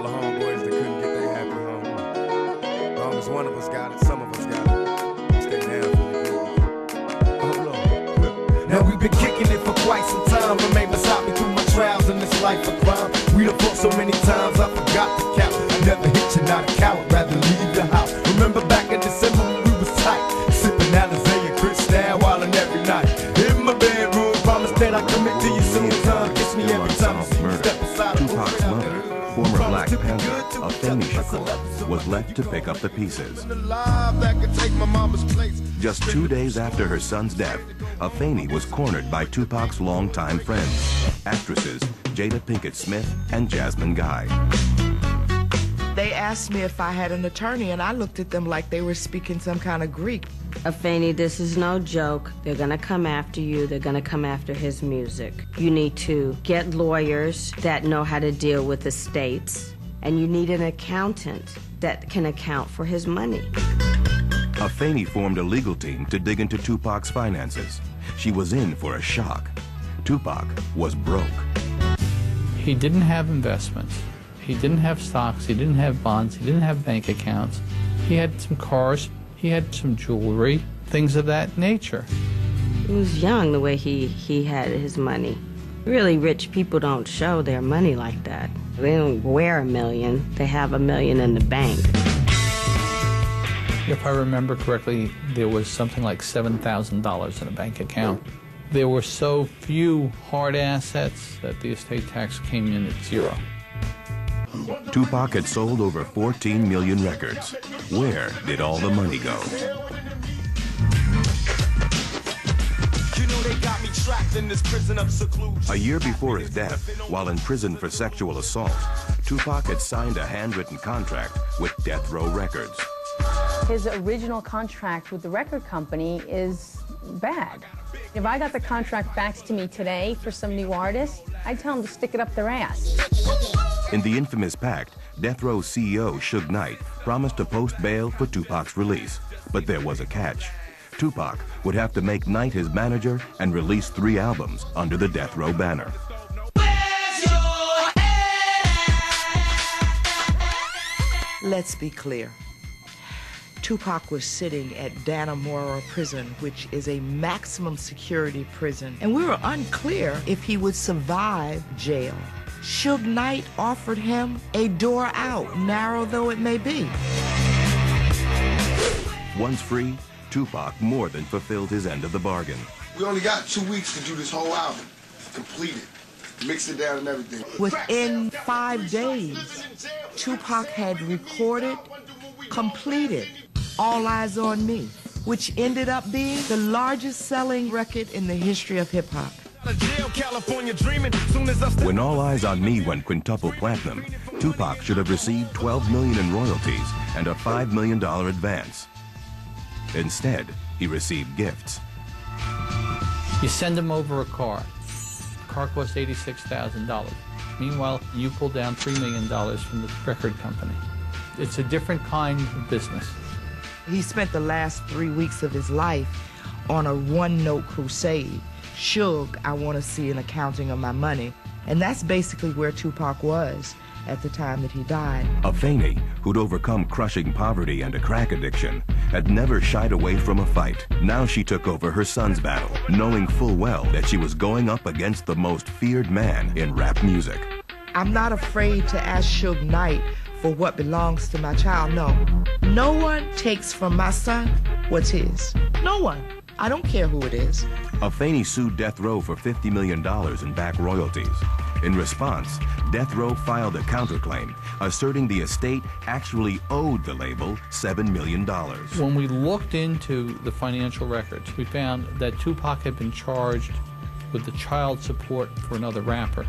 all the homeboys that couldn't get their happy home. As long as one of us got it, some of us got it. Stay down for the good. Hold on. Now we've been kicking it for quite some time. Remain beside me through my trials in this life of crime. We done fought so many times, I forgot to count. I never hit you, not a coward, rather leave the house. Remember back in December when we was tight, sipping Alizé and Cristal, wildin' every night. In my bedroom, promise that I commit to you soon. Time kiss me every time I see you step aside. Tupac's mother, former Black Panther, Afeni Shakur, was left to pick up the pieces. Just 2 days after her son's death, Afeni was cornered by Tupac's longtime friends, actresses Jada Pinkett Smith and Jasmine Guy. They asked me if I had an attorney, and I looked at them like they were speaking some kind of Greek. Afeni, this is no joke. They're going to come after you. They're going to come after his music. You need to get lawyers that know how to deal with estates, and you need an accountant that can account for his money. Afeni formed a legal team to dig into Tupac's finances. She was in for a shock. Tupac was broke. He didn't have investments. He didn't have stocks, he didn't have bonds, he didn't have bank accounts. He had some cars, he had some jewelry, things of that nature. He was young the way he had his money. Really rich people don't show their money like that. They don't wear $1 million, they have $1 million in the bank. If I remember correctly, there was something like $7,000 in a bank account. There were so few hard assets that the estate tax came in at zero. Tupac had sold over 14 million records. Where did all the money go? A year before his death, while in prison for sexual assault, Tupac had signed a handwritten contract with Death Row Records. His original contract with the record company is bad. If I got the contract faxed to me today for some new artist, I'd tell him to stick it up their ass. In the infamous pact, Death Row CEO Suge Knight promised to post bail for Tupac's release, but there was a catch. Tupac would have to make Knight his manager and release 3 albums under the Death Row banner. Let's be clear. Tupac was sitting at Dannemora Prison, which is a maximum security prison, and we were unclear if he would survive jail. Suge Knight offered him a door out, narrow though it may be. Once free, Tupac more than fulfilled his end of the bargain. We only got 2 weeks to do this whole album, complete it, mix it down and everything. Within 5 days, Tupac had recorded, completed All Eyes on Me, which ended up being the largest selling record in the history of hip-hop. When All Eyes on Me went quintuple platinum, Tupac should have received $12 million in royalties and a $5 million advance. Instead, he received gifts. You send him over a car. The car costs $86,000. Meanwhile, you pull down $3 million from the record company. It's a different kind of business. He spent the last 3 weeks of his life on a one-note crusade. Suge, I want to see an accounting of my money. And that's basically where Tupac was at the time that he died. Afeni, who'd overcome crushing poverty and a crack addiction, had never shied away from a fight. Now she took over her son's battle, knowing full well that she was going up against the most feared man in rap music. I'm not afraid to ask Suge Knight for what belongs to my child, no. No one takes from my son what's his. No one. I don't care who it is. Afeni sued Death Row for $50 million in back royalties. In response, Death Row filed a counterclaim, asserting the estate actually owed the label $7 million. When we looked into the financial records, we found that Tupac had been charged with the child support for another rapper,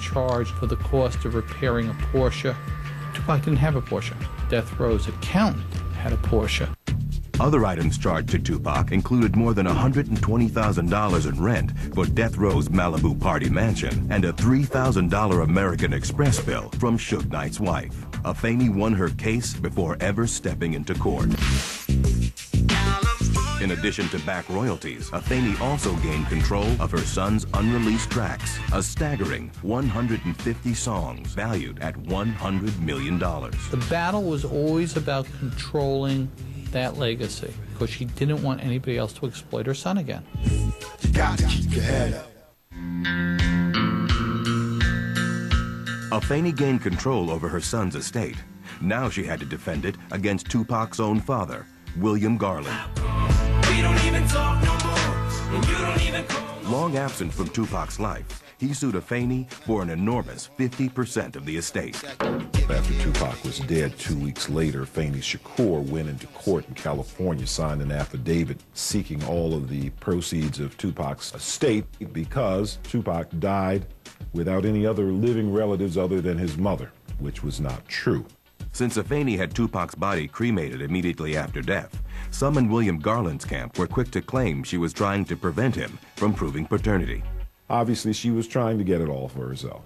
charged for the cost of repairing a Porsche. Tupac didn't have a Porsche. Death Row's accountant had a Porsche. Other items charged to Tupac included more than $120,000 in rent for Death Row's Malibu party mansion and a $3,000 American Express bill from Suge Knight's wife. Afeni won her case before ever stepping into court. In addition to back royalties, Afeni also gained control of her son's unreleased tracks, a staggering 150 songs valued at $100 million. The battle was always about controlling that legacy, because she didn't want anybody else to exploit her son again. You gotta keep your head up. Afeni gained control over her son's estate. Now she had to defend it against Tupac's own father, William Garland. We don't even talk no more, and you don't even call. Long absent from Tupac's life, he sued Afeni for an enormous 50% of the estate. After Tupac was dead 2 weeks later, Afeni Shakur went into court in California, signed an affidavit seeking all of the proceeds of Tupac's estate because Tupac died without any other living relatives other than his mother, which was not true. Since Afeni had Tupac's body cremated immediately after death, some in William Garland's camp were quick to claim she was trying to prevent him from proving paternity. Obviously, she was trying to get it all for herself.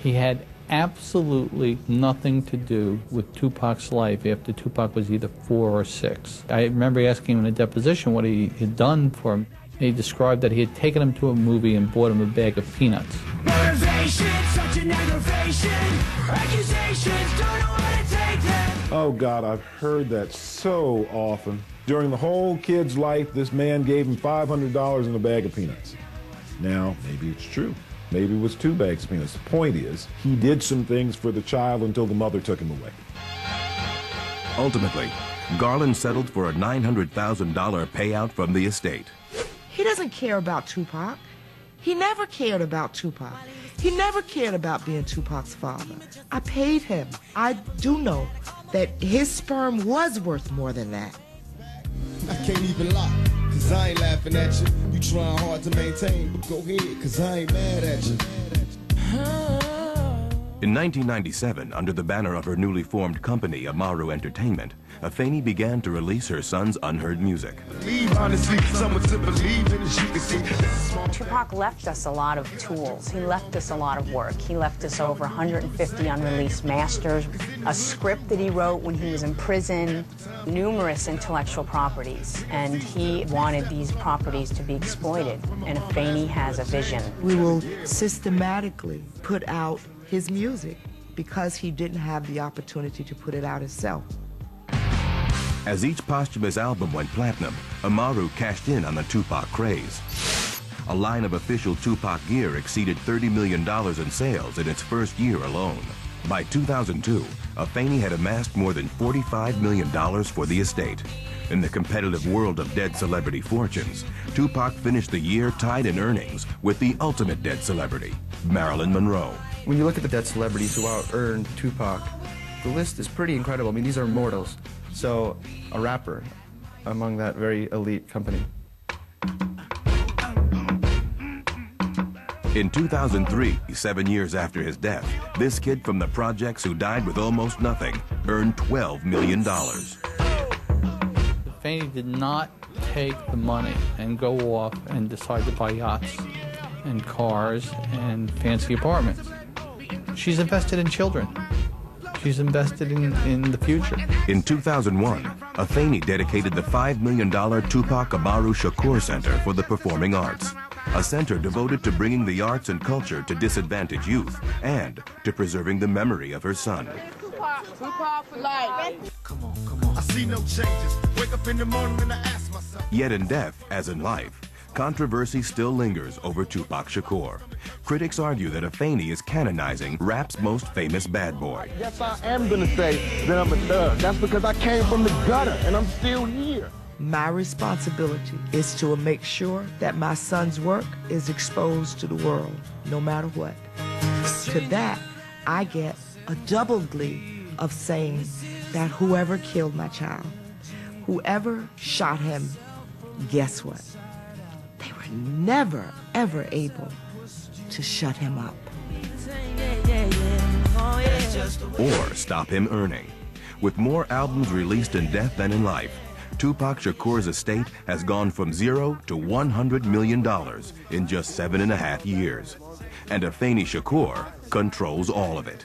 He had absolutely nothing to do with Tupac's life after Tupac was either 4 or 6. I remember asking him in a deposition what he had done for him, and he described that he had taken him to a movie and bought him a bag of peanuts. Such an aggravation. Accusations, don't know how to take them. Oh God, I've heard that so often. During the whole kid's life, this man gave him $500 in a bag of peanuts. Now, maybe it's true. Maybe it was 2 bags of peanuts. The point is, he did some things for the child until the mother took him away. Ultimately, Garland settled for a $900,000 payout from the estate. He doesn't care about Tupac. He never cared about Tupac. He never cared about being Tupac's father. I paid him. I do know that his sperm was worth more than that. I can't even lie, cause I ain't laughing at you. You trying hard to maintain, but go ahead, cause I ain't mad at you. In 1997, under the banner of her newly formed company, Amaru Entertainment, Afeni began to release her son's unheard music. Tupac left us a lot of tools. He left us a lot of work. He left us over 150 unreleased masters, a script that he wrote when he was in prison, numerous intellectual properties, and he wanted these properties to be exploited, and Afeni has a vision. We will systematically put out his music because he didn't have the opportunity to put it out himself. As each posthumous album went platinum, Amaru cashed in on the Tupac craze. A line of official Tupac gear exceeded $30 million in sales in its first year alone. By 2002, Afeni had amassed more than $45 million for the estate. In the competitive world of dead celebrity fortunes, Tupac finished the year tied in earnings with the ultimate dead celebrity, Marilyn Monroe. When you look at the dead celebrities who out-earned Tupac, the list is pretty incredible. I mean, these are mortals. So, a rapper among that very elite company. In 2003, 7 years after his death, this kid from the projects who died with almost nothing earned $12 million. Afeni did not take the money and go off and decide to buy yachts and cars and fancy apartments. She's invested in children. She's invested in the future. In 2001, Afeni dedicated the $5 million Tupac Amaru Shakur Center for the Performing Arts, a center devoted to bringing the arts and culture to disadvantaged youth and to preserving the memory of her son. Tupac for life. Come on, come on. I see no changes. Wake up in the morning and I ask myself. Yet in death, as in life, controversy still lingers over Tupac Shakur. Critics argue that Afeni is canonizing rap's most famous bad boy. Yes, I am gonna say that I'm a thug. That's because I came from the gutter and I'm still here. My responsibility is to make sure that my son's work is exposed to the world, no matter what. To that, I get a double glee of saying that whoever killed my child, whoever shot him, guess what? They were never, ever able to shut him up or stop him earning. With more albums released in death than in life, Tupac Shakur's estate has gone from $0 to $100 million in just 7.5 years. and Afeni Shakur controls all of it.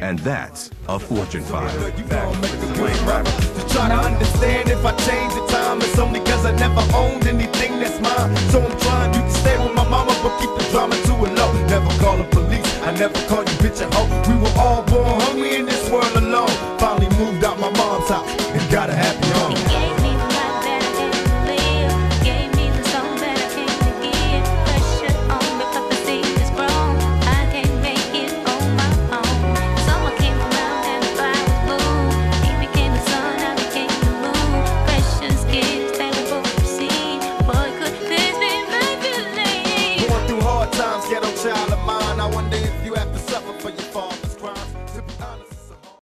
And that's a fortune find. Try to understand if I change the time, it's only because I never owned anything that's mine. So I'm trying, you can stay with my mama, but keep the drama to a low. Never call the police, I never call you bitch and hoe. We were all born hungry in this world alone. Finally moved out my mom's house and got a happy home.